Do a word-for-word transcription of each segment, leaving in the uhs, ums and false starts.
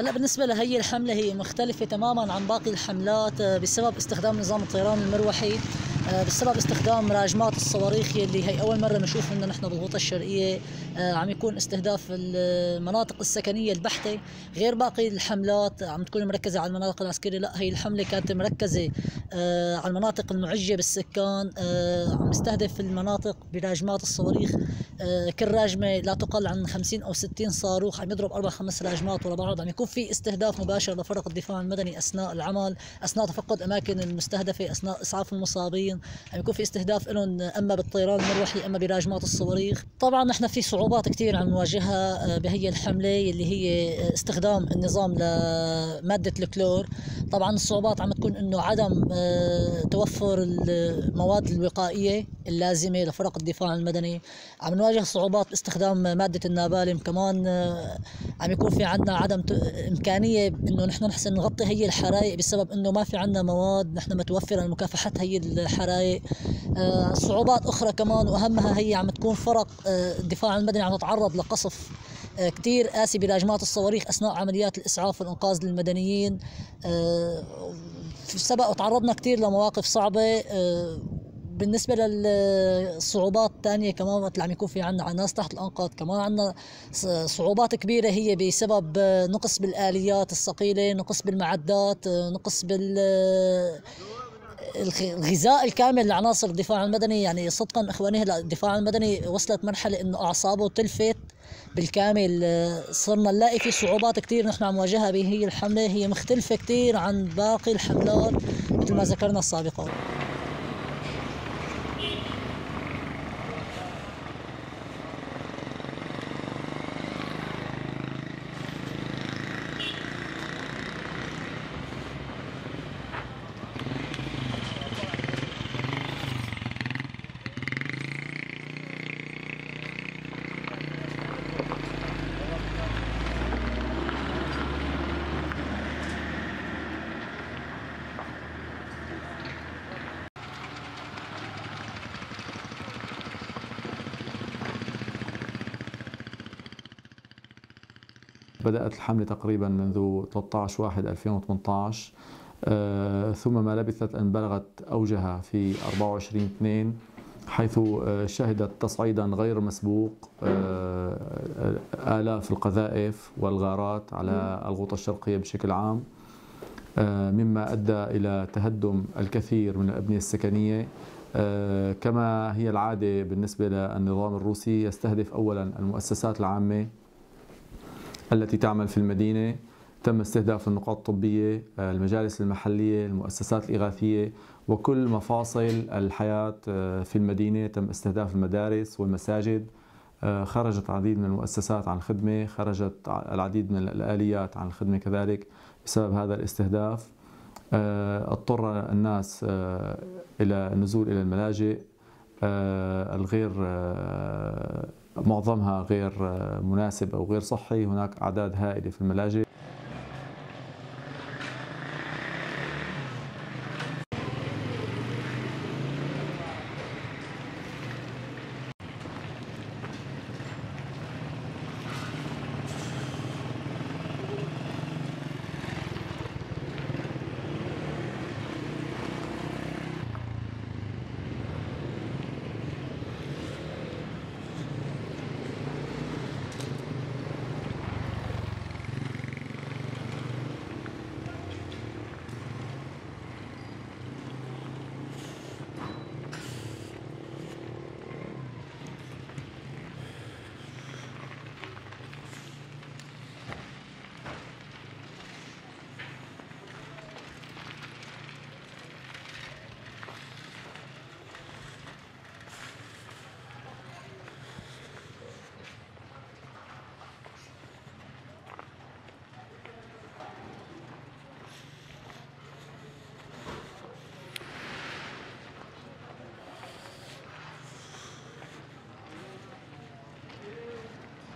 هلا بالنسبه لهي الحمله هي مختلفه تماما عن باقي الحملات بسبب استخدام نظام الطيران المروحي، بسبب استخدام راجمات الصواريخ اللي هي اول مره بنشوف منها نحن بالغوطه الشرقيه، عم يكون استهداف المناطق السكنيه البحته. غير باقي الحملات عم تكون مركزه على المناطق العسكريه، لا هي الحمله كانت مركزه على المناطق المعجه بالسكان، عم يستهدف المناطق براجمات الصواريخ، كل راجمه لا تقل عن خمسين او ستين صاروخ، عم يضرب اربع خمس راجمات ورا بعض، عم يكون في استهداف مباشر لفرق الدفاع المدني اثناء العمل، اثناء تفقد اماكن المستهدفه، اثناء اسعاف المصابين، عم يكون في استهداف لهم اما بالطيران المروحي اما براجمات الصواريخ. طبعا نحن في صعوبات كثير عم نواجهها بهي الحمله اللي هي استخدام النظام لماده الكلور. طبعا الصعوبات عم تكون انه عدم توفر المواد الوقائيه اللازمه لفرق الدفاع المدني، عم نواجه صعوبات باستخدام ماده النابالم، كمان عم يكون في عندنا عدم امكانيه انه نحن نحسن نغطي هي الحرائق بسبب انه ما في عندنا مواد نحن متوفره لمكافحه هي الحرائق. آه صعوبات أخرى كمان وأهمها هي عم تكون فرق آه الدفاع المدني عم تتعرض لقصف آه كتير قاسي براجمات الصواريخ أثناء عمليات الإسعاف والإنقاذ للمدنيين. آه في سبق وتعرضنا كتير لمواقف صعبة. آه بالنسبة للصعوبات الثانية كمان وقت اللي عم يكون في عنا على ناس تحت الأنقاض، كمان عنا صعوبات كبيرة هي بسبب نقص بالآليات الثقيلة، نقص بالمعدات، نقص بال الغذاء الكامل لعناصر الدفاع المدني. يعني صدقا اخواني هلا الدفاع المدني وصلت مرحله انه اعصابه تلفت بالكامل، صرنا نلاقي في صعوبات كثير نحن عم نواجهها بهي الحمله، هي مختلفه كثير عن باقي الحملات مثل ما ذكرنا السابقه. بدأت الحملة تقريبا منذ ثلاثة عشر واحد ألفين وثمانية عشر، آه ثم ما لبثت أن بلغت أوجها في أربعة وعشرين اثنين، حيث آه شهدت تصعيدا غير مسبوق آه آلاف القذائف والغارات على الغوطة الشرقية بشكل عام، آه مما أدى إلى تهدم الكثير من الأبنية السكنية. آه كما هي العادة بالنسبة للنظام الروسي، يستهدف أولا المؤسسات العامة التي تعمل في المدينة، تم استهداف النقاط الطبية، المجالس المحلية، المؤسسات الإغاثية وكل مفاصل الحياة في المدينة، تم استهداف المدارس والمساجد، خرجت العديد من المؤسسات عن الخدمة، خرجت العديد من الآليات عن الخدمة كذلك بسبب هذا الاستهداف. اضطر الناس إلى النزول إلى الملاجئ الغير معظمها غير مناسب أو غير صحي، هناك أعداد هائلة في الملاجئ.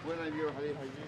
وين عم يروح عليه حجي؟